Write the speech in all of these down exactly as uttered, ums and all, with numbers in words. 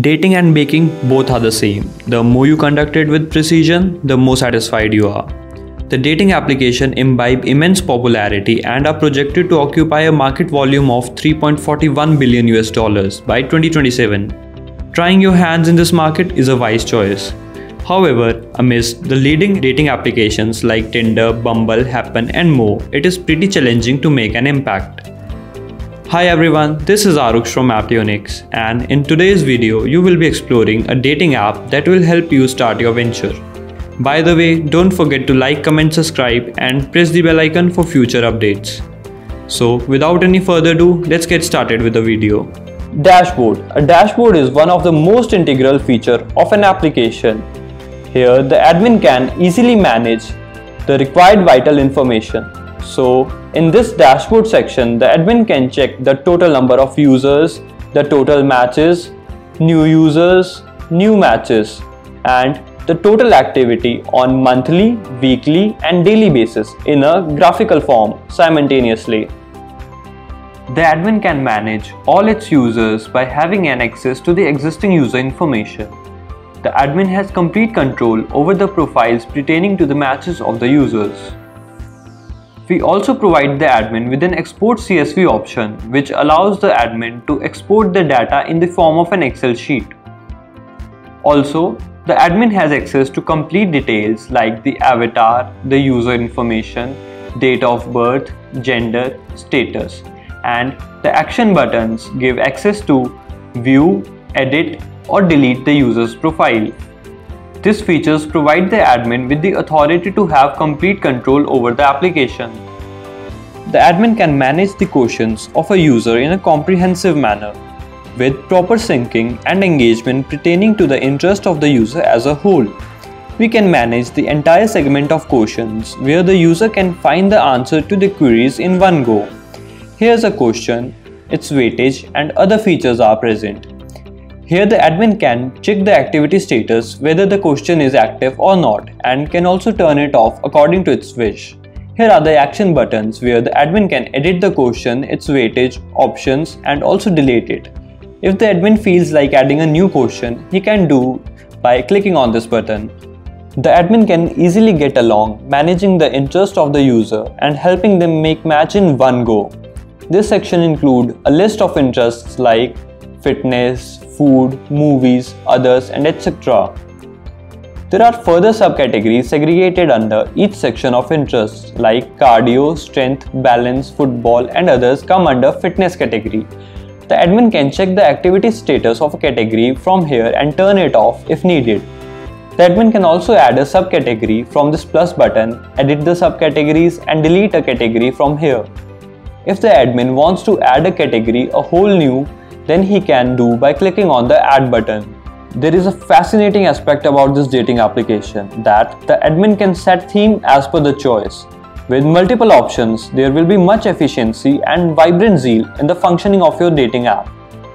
Dating and baking both are the same. The more you conduct it with precision, the more satisfied you are. The dating application imbibed immense popularity and are projected to occupy a market volume of three point four one billion U S dollars by twenty twenty-seven. Trying your hands in this market is a wise choice. However, amidst the leading dating applications like Tinder, Bumble, Happn and more, it is pretty challenging to make an impact. Hi everyone, this is Aruksh from Apptunix, and in today's video, you will be exploring a dating app that will help you start your venture. By the way, don't forget to like, comment, subscribe and press the bell icon for future updates. So without any further ado, let's get started with the video. Dashboard. A dashboard is one of the most integral features of an application. Here, the admin can easily manage the required vital information. So, in this dashboard section, the admin can check the total number of users, the total matches, new users, new matches, and the total activity on monthly, weekly, and daily basis in a graphical form simultaneously. The admin can manage all its users by having an access to the existing user information. The admin has complete control over the profiles pertaining to the matches of the users. We also provide the admin with an export C S V option, which allows the admin to export the data in the form of an Excel sheet. Also, the admin has access to complete details like the avatar, the user information, date of birth, gender, status, and the action buttons give access to view, edit, or delete the user's profile. These features provide the admin with the authority to have complete control over the application. The admin can manage the quotients of a user in a comprehensive manner, with proper syncing and engagement pertaining to the interest of the user as a whole. We can manage the entire segment of quotients where the user can find the answer to the queries in one go. Here's a question, its weightage and other features are present. Here the admin can check the activity status whether the question is active or not, and can also turn it off according to its wish. Here are the action buttons where the admin can edit the question, its weightage, options and also delete it. If the admin feels like adding a new question, he can do by clicking on this button. The admin can easily get along managing the interest of the user and helping them make match in one go. This section includes a list of interests like fitness, food, movies, others and et cetera. There are further subcategories segregated under each section of interests like cardio, strength, balance, football and others come under fitness category. The admin can check the activity status of a category from here and turn it off if needed. The admin can also add a subcategory from this plus button, edit the subcategories and delete a category from here. If the admin wants to add a category, a whole new, then he can do by clicking on the add button. There is a fascinating aspect about this dating application that the admin can set theme as per the choice. With multiple options, there will be much efficiency and vibrant zeal in the functioning of your dating app.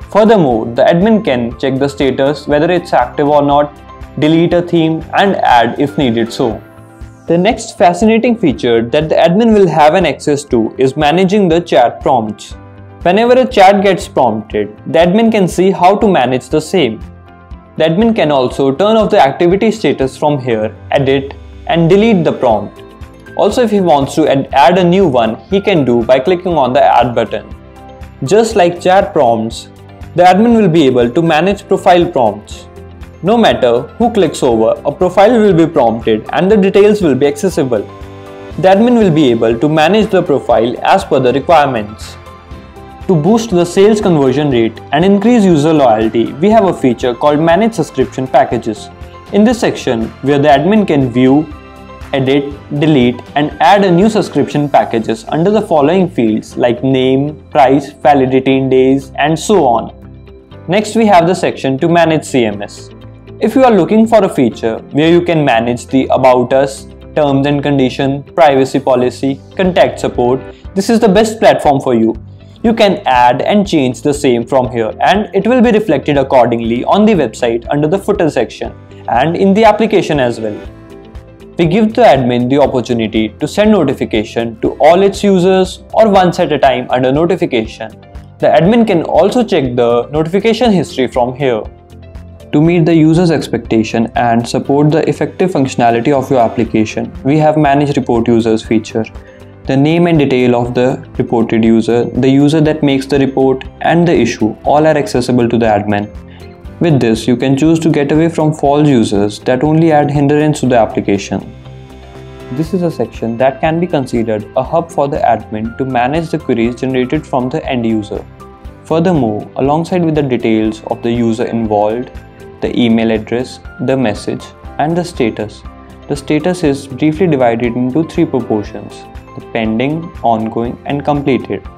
Furthermore, the admin can check the status whether it's active or not, delete a theme and add if needed so. The next fascinating feature that the admin will have an access to is managing the chat prompts. Whenever a chat gets prompted, the admin can see how to manage the same. The admin can also turn off the activity status from here, edit and delete the prompt. Also, if he wants to add a new one, he can do by clicking on the add button. Just like chat prompts, the admin will be able to manage profile prompts. No matter who clicks over, a profile will be prompted and the details will be accessible. The admin will be able to manage the profile as per the requirements. To boost the sales conversion rate and increase user loyalty, we have a feature called Manage Subscription Packages. In this section, where the admin can view, edit, delete and add a new subscription packages under the following fields like name, price, validity in days and so on. Next we have the section to manage C M S. If you are looking for a feature where you can manage the About Us, Terms and Conditions, Privacy Policy, Contact Support, this is the best platform for you. You can add and change the same from here and it will be reflected accordingly on the website under the footer section and in the application as well. We give the admin the opportunity to send notification to all its users or once at a time under notification. The admin can also check the notification history from here. to meet the user's expectation and support the effective functionality of your application. We have manage report users feature. The name and detail of the reported user, the user that makes the report, and the issue all are accessible to the admin. With this, you can choose to get away from false users that only add hindrance to the application. This is a section that can be considered a hub for the admin to manage the queries generated from the end user. Furthermore, alongside with the details of the user involved, the email address, the message, and the status, the status is briefly divided into three proportions: the pending, ongoing, and completed.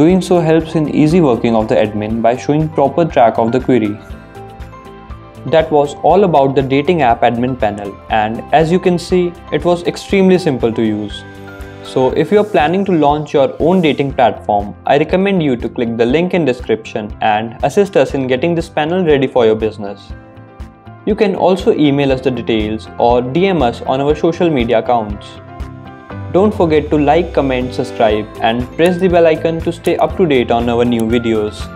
Doing so helps in easy working of the admin by showing proper track of the query. That was all about the dating app admin panel, and as you can see, it was extremely simple to use. So if you are planning to launch your own dating platform, I recommend you to click the link in description and assist us in getting this panel ready for your business. You can also email us the details or D M us on our social media accounts. Don't forget to like, comment, subscribe, and press the bell icon to stay up to date on our new videos.